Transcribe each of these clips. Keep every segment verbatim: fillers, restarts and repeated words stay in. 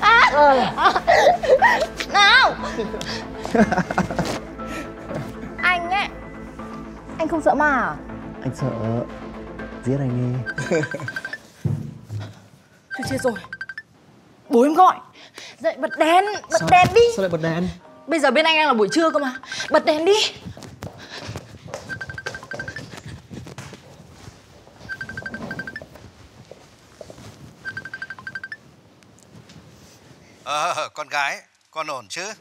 À, à, nào. Anh ấy, anh không sợ ma à? Anh sợ giết anh đi. Thôi chết rồi, bố em gọi. Dậy bật đèn, bật sao? Đèn đi. Sao lại bật đèn? Bây giờ bên anh đang là buổi trưa cơ mà. Bật đèn đi. Ờ, con gái, con ổn chứ?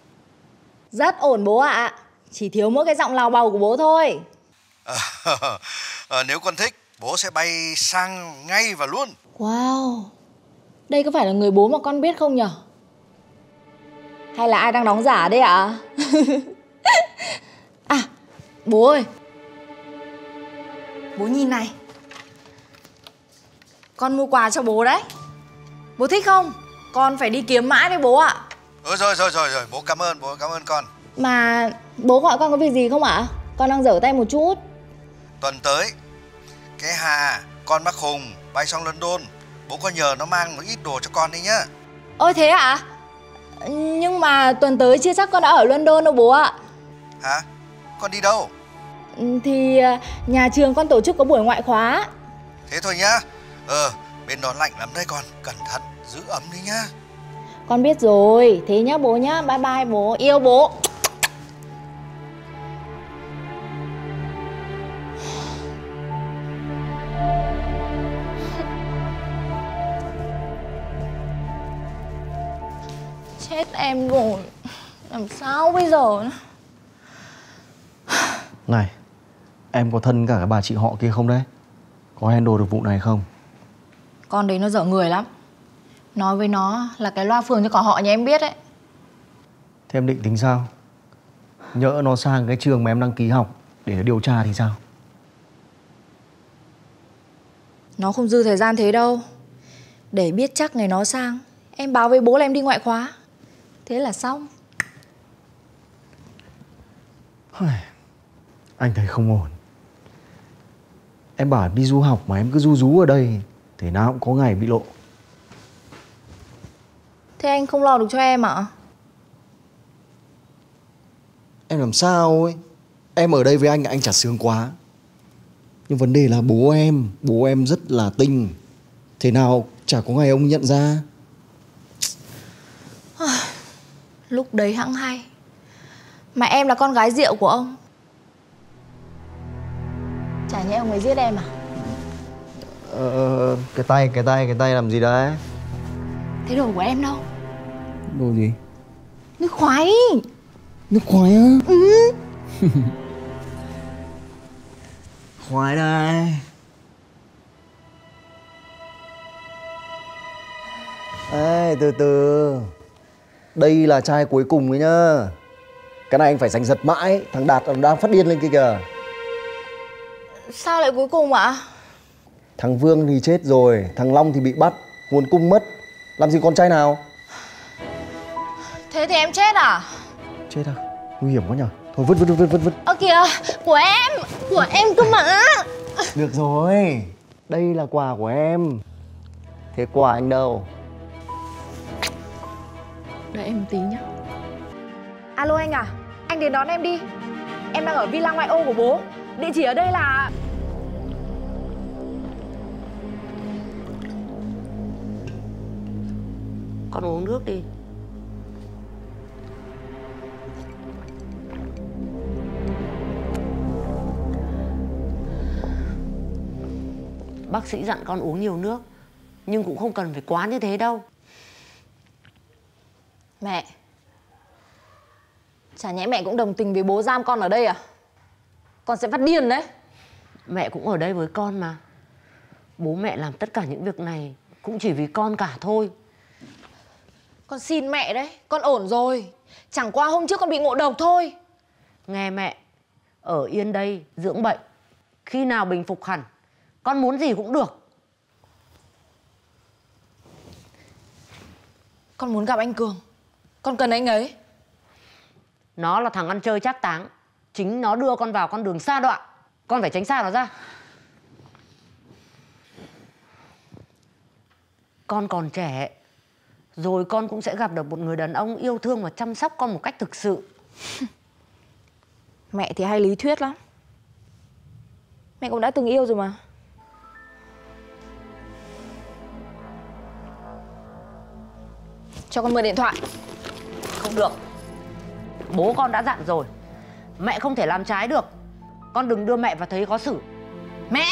Rất ổn bố ạ. À. Chỉ thiếu mỗi cái giọng lào bầu của bố thôi. Ờ, ờ, nếu con thích, bố sẽ bay sang ngay và luôn. Wow, đây có phải là người bố mà con biết không nhở? Hay là ai đang đóng giả đấy ạ? À? À, bố ơi, bố nhìn này. Con mua quà cho bố đấy. Bố thích không? Con phải đi kiếm mãi đấy bố ạ. Ừ, rồi rồi rồi rồi, bố cảm ơn, bố cảm ơn con. Mà bố gọi con có việc gì không ạ? À? Con đang dở tay một chút. Tuần tới, cái Hà, con bác Hùng bay sang London, bố có nhờ nó mang một ít đồ cho con đi nhá. Ôi thế ạ? À? Nhưng mà tuần tới chưa chắc con đã ở London đâu bố ạ. Hả? Con đi đâu? Thì nhà trường con tổ chức có buổi ngoại khóa. Thế thôi nhá. Ờ, bên đó lạnh lắm đấy con, cẩn thận, giữ ấm đi nhá. Con biết rồi, thế nhá bố nhá, bye bye bố, yêu bố. Chết em rồi, làm sao bây giờ nữa? Này, em có thân cả cái bà chị họ kia không đấy? Có handle được vụ này không? Con đấy nó dở người lắm. Nói với nó là cái loa phường cho cả họ nhà em biết đấy. Thế em định tính sao? Nhỡ nó sang cái trường mà em đăng ký học để điều tra thì sao? Nó không dư thời gian thế đâu. Để biết chắc ngày nó sang, em báo với bố là em đi ngoại khóa. Thế là xong. Anh thấy không ổn. Em bảo đi du học mà em cứ du rú ở đây, thế nào cũng có ngày bị lộ. Thế anh không lo được cho em ạ? À? Em làm sao ấy? Em ở đây với anh anh chả sướng quá. Nhưng vấn đề là bố em, bố em rất là tinh. Thế nào chả có ngày ông nhận ra. Lúc đấy hẵng hay. Mà em là con gái rượu của ông. Chả nhẽ ông ấy giết em à? Ờ, cái tay, cái tay, cái tay làm gì đấy? Thế đồ của em đâu? Đồ gì? Nước khoái. Nước khoái á? Ừ. Khoái đây. Ê, từ từ. Đây là chai cuối cùng đấy nhá. Cái này anh phải giành giật mãi. Thằng Đạt đang phát điên lên kia kìa. Sao lại cuối cùng ạ? Thằng Vương thì chết rồi, thằng Long thì bị bắt, nguồn cung mất. Làm gì con trai nào? Thế thì em chết à? Chết à? Nguy hiểm quá nhở? Thôi vứt vứt vứt vứt vứt. Ơ kìa, của em, của em cơ mà. Được rồi, đây là quà của em. Thế quà anh đâu? Đợi em một tí nhá. Alo anh à, anh đến đón em đi. Em đang ở villa ngoại ô của bố. Địa chỉ ở đây là... Con uống nước đi. Bác sĩ dặn con uống nhiều nước, nhưng cũng không cần phải quá như thế đâu. Mẹ, chả nhẽ mẹ cũng đồng tình với bố giam con ở đây à? Con sẽ phát điên đấy. Mẹ cũng ở đây với con mà. Bố mẹ làm tất cả những việc này cũng chỉ vì con cả thôi. Con xin mẹ đấy, con ổn rồi. Chẳng qua hôm trước con bị ngộ độc thôi. Nghe mẹ, ở yên đây dưỡng bệnh. Khi nào bình phục hẳn, con muốn gì cũng được. Con muốn gặp anh Cường. Con cần anh ấy. Nó là thằng ăn chơi trác táng. Chính nó đưa con vào con đường sa đọa. Con phải tránh xa nó ra. Con còn trẻ, rồi con cũng sẽ gặp được một người đàn ông yêu thương và chăm sóc con một cách thực sự. Mẹ thì hay lý thuyết lắm. Mẹ cũng đã từng yêu rồi mà. Cho con mượn điện thoại. Không được. Bố con đã dặn rồi, mẹ không thể làm trái được. Con đừng đưa mẹ vào thế khó xử. Mẹ!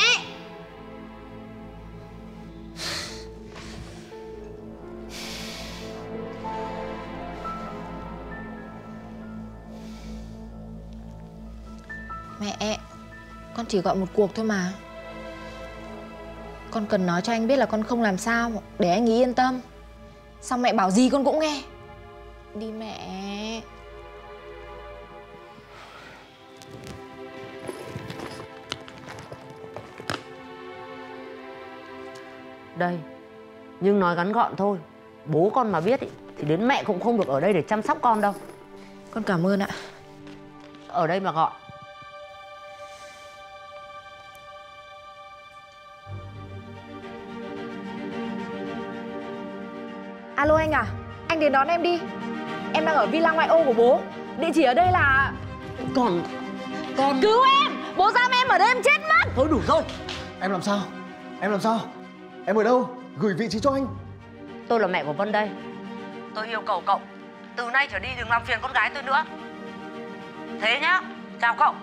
Mẹ, con chỉ gọi một cuộc thôi mà. Con cần nói cho anh biết là con không làm sao, để anh ý yên tâm. Xong mẹ bảo gì con cũng nghe. Đi mẹ. Đây, nhưng nói ngắn gọn thôi. Bố con mà biết ý, thì đến mẹ cũng không được ở đây để chăm sóc con đâu. Con cảm ơn ạ. Ở đây mà gọi. Alo anh à, anh đến đón em đi. Em đang ở villa ngoại ô của bố. Địa chỉ ở đây là... Còn... Con... Cứu em! Bố giam em ở đây em chết mất! Thôi đủ rồi! Em làm sao? Em làm sao? Em ở đâu? Gửi vị trí cho anh. Tôi là mẹ của Vân đây. Tôi yêu cầu cậu từ nay trở đi đừng làm phiền con gái tôi nữa. Thế nhá, chào cậu.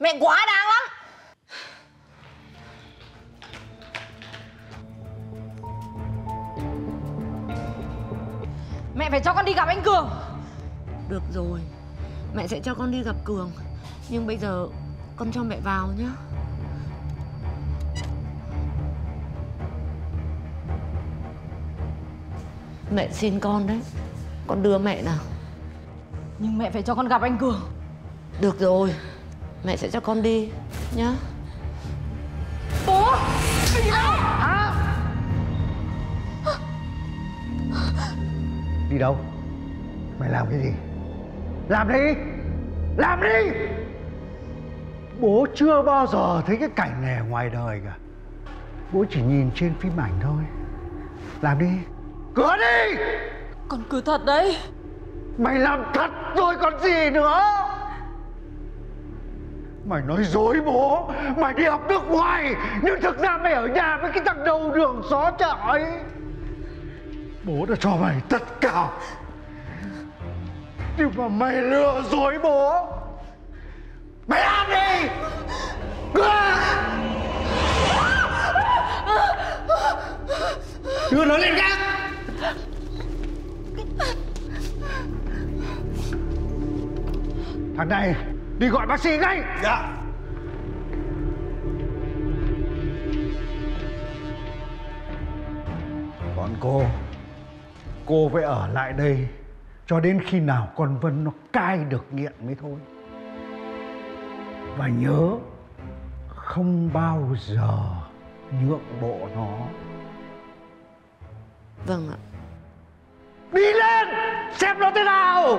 Mẹ quá đáng lắm. Mẹ phải cho con đi gặp anh Cường. Được rồi, mẹ sẽ cho con đi gặp Cường. Nhưng bây giờ con cho mẹ vào nhé. Mẹ xin con đấy, con đưa mẹ nào. Nhưng mẹ phải cho con gặp anh Cường. Được rồi, mẹ sẽ cho con đi nhá. Bố! Gì đâu? À! Đi đâu? Mày làm cái gì? Làm đi! Làm đi! Bố chưa bao giờ thấy cái cảnh này ở ngoài đời cả. Bố chỉ nhìn trên phim ảnh thôi. Làm đi! Cứa đi! Con cứ thật đấy! Mày làm thật rồi còn gì nữa! Mày nói dối bố! Mày đi học nước ngoài! Nhưng thực ra mày ở nhà với cái thằng đầu đường xó chợ ấy! Bố đã cho mày tất cả, nhưng mà mày lừa dối bố. Mày ăn đi! Đưa nó lên gác! Thằng này, đi gọi bác sĩ ngay! Dạ! Còn cô... cô phải ở lại đây cho đến khi nào con Vân nó cai được nghiện mới thôi. Và nhớ, không bao giờ nhượng bộ nó. Vâng ạ. Đi lên, xem nó thế nào!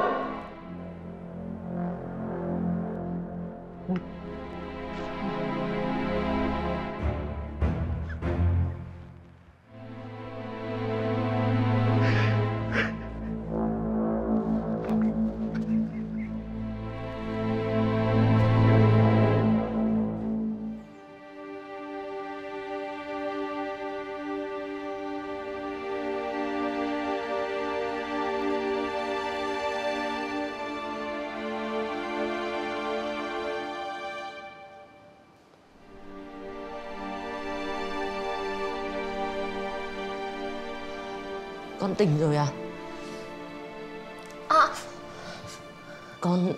Con tỉnh rồi à? À. Con...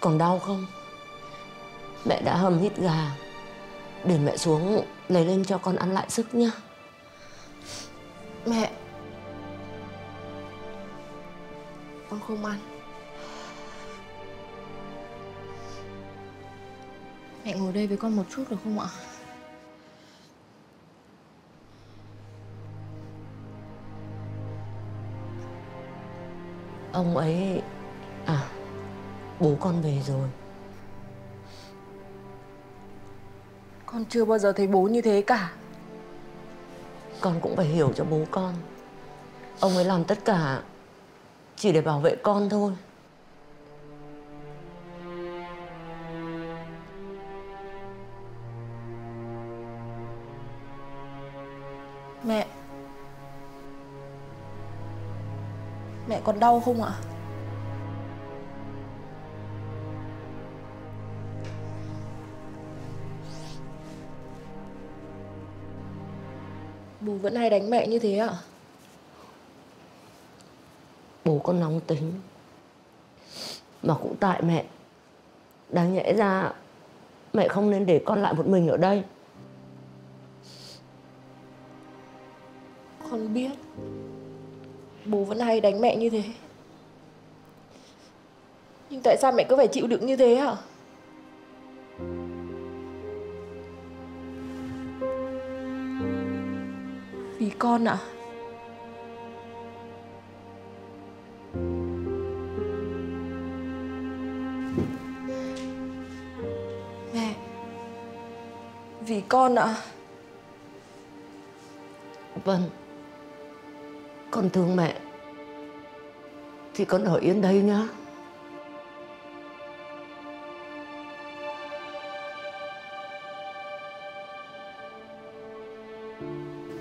còn đau không? Mẹ đã hầm hít gà. Để mẹ xuống lấy lên cho con ăn lại sức nhá. Mẹ... con không ăn. Mẹ ngồi đây với con một chút được không ạ? Ông ấy... à... bố con về rồi. Con chưa bao giờ thấy bố như thế cả. Con cũng phải hiểu cho bố con. Ông ấy làm tất cả chỉ để bảo vệ con thôi. Mẹ, mẹ còn đau không ạ? Bố vẫn hay đánh mẹ như thế ạ? Bố con nóng tính, mà cũng tại mẹ. Đáng nhẽ ra mẹ không nên để con lại một mình ở đây. Con biết bố vẫn hay đánh mẹ như thế, nhưng tại sao mẹ cứ phải chịu đựng như thế hả? Vì con ạ. Mẹ, vì con ạ. Vâng, con thương mẹ thì con ở yên đây nhá.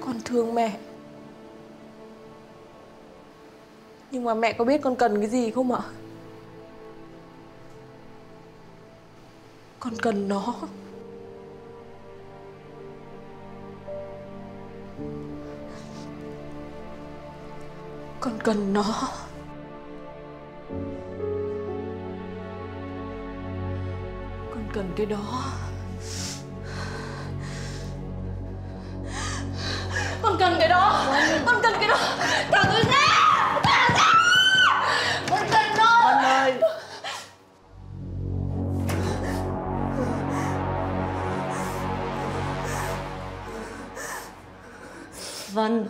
Con thương mẹ, nhưng mà mẹ có biết con cần cái gì không ạ? Con cần nó. Con cần nó. Con cần cái đó. Con cần cái đó. Con cần cái đó. Thả tôi ra. Thả ra. Con cần nó. Con ơi. Vân.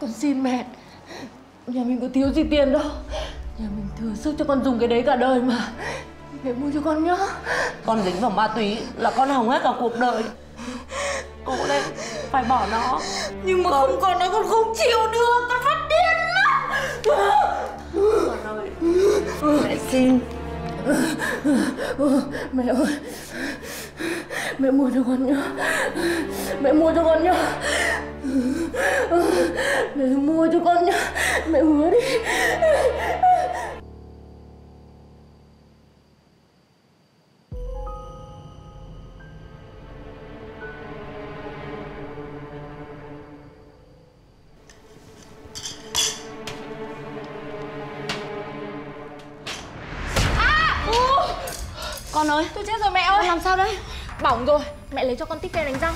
Con xin mẹ, nhà mình có thiếu gì tiền đâu. Nhà mình thừa sức cho con dùng cái đấy cả đời mà. Mẹ mua cho con nhá. Con dính vào ma túy là con hỏng hết cả cuộc đời. Cô đây phải bỏ nó. Nhưng mà không còn nó, con không chịu được. Con phát điên lắm. Con ơi, mẹ xin. Mẹ ơi, mẹ mua cho con nhá. Mẹ mua cho con nhá. Mẹ mua cho con nhá. Mẹ hứa đi. À, uh. Con ơi, tôi chết rồi mẹ ơi. Con làm sao đấy? Bỏng rồi, mẹ lấy cho con tít cây đánh răng.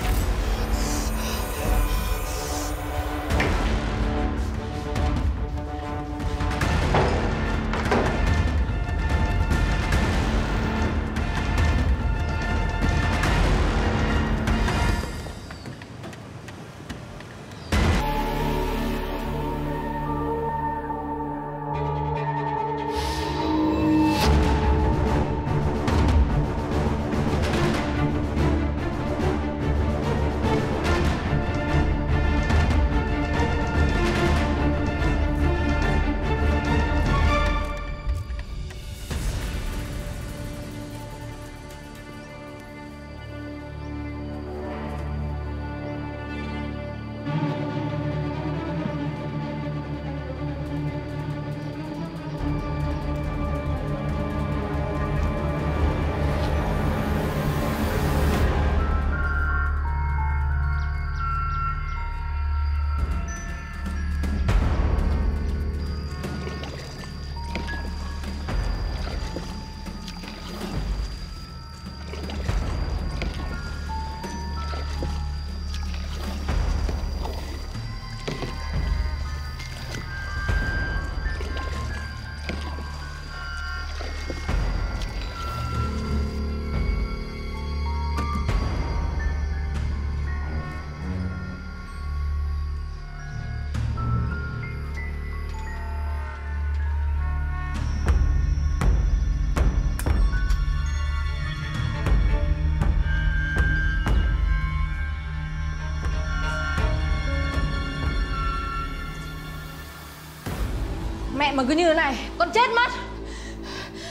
mẹ mà cứ như thế này con chết mất.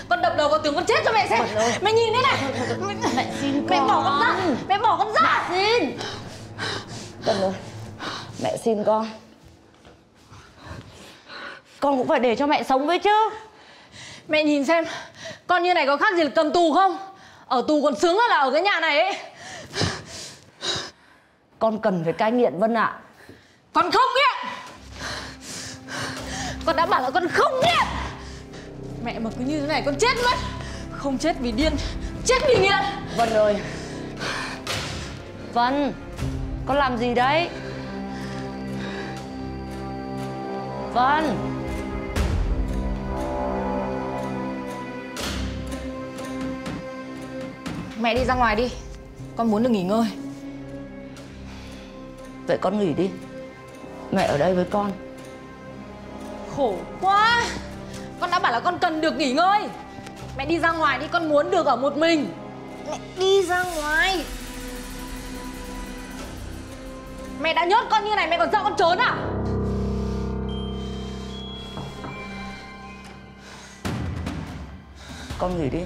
Con đập đầu vào tường con chết cho mẹ xem. Mẹ nhìn thế này. Mẹ xin con. Mẹ bỏ con ra. Mẹ bỏ con ra. Mẹ xin. Cần rồi. Mẹ xin con. Con cũng phải để cho mẹ sống với chứ. Mẹ nhìn xem, con như này có khác gì là cầm tù không? Ở tù còn sướng hơn là ở cái nhà này ấy. Con cần phải cai nghiện Vân ạ. À. Con không nghiện. Con đã bảo là con không nghiện. Mẹ mà cứ như thế này con chết mất. Không chết vì điên, chết vì nghiện. Vân ơi. Vân, con làm gì đấy? Vân. Mẹ đi ra ngoài đi. Con muốn được nghỉ ngơi. Vậy con nghỉ đi. Mẹ ở đây với con. Khổ quá. Con đã bảo là con cần được nghỉ ngơi. Mẹ đi ra ngoài đi, con muốn được ở một mình. Mẹ đi ra ngoài. Mẹ đã nhốt con như này, mẹ còn sợ con trốn à? Con nghỉ đi.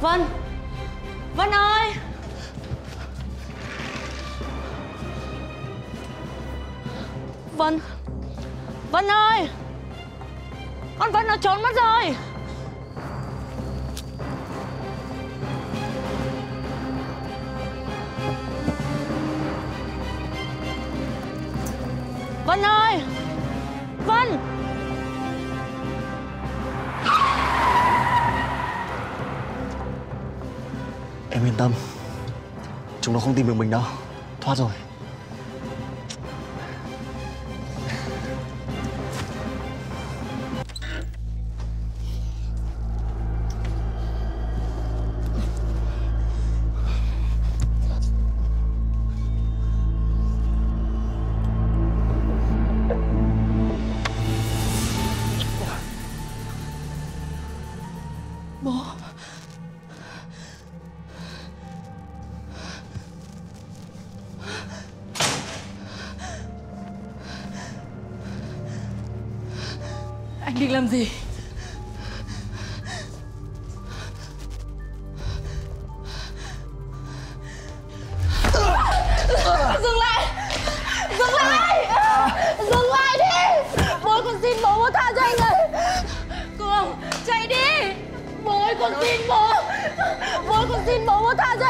Vân! Vân ơi! Vân! Vân ơi! Con Vân nó trốn mất rồi! Vân ơi! Vân! Em yên tâm. Chúng nó không tìm được mình đâu. Thoát rồi. Bố. Anh định làm gì? Dừng lại! Dừng lại! Dừng lại đi! Bố con xin bố, bố tha cho anh rồi! Cường, chạy đi! Bố con xin bố! Bố con xin bố, bố tha cho